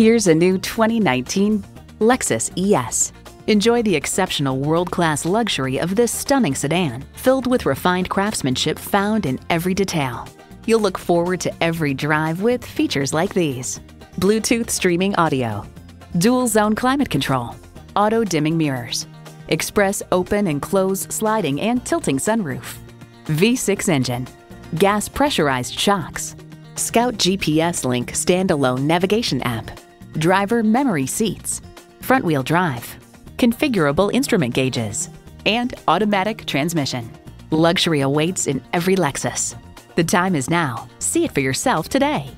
Here's a new 2019 Lexus ES. Enjoy the exceptional world-class luxury of this stunning sedan, filled with refined craftsmanship found in every detail. You'll look forward to every drive with features like these: Bluetooth streaming audio, dual-zone climate control, auto-dimming mirrors, express open and close sliding and tilting sunroof, V6 engine, gas pressurized shocks, Scout GPS Link standalone navigation app, driver memory seats, front-wheel drive, configurable instrument gauges, and automatic transmission. Luxury awaits in every Lexus. The time is now. See it for yourself today.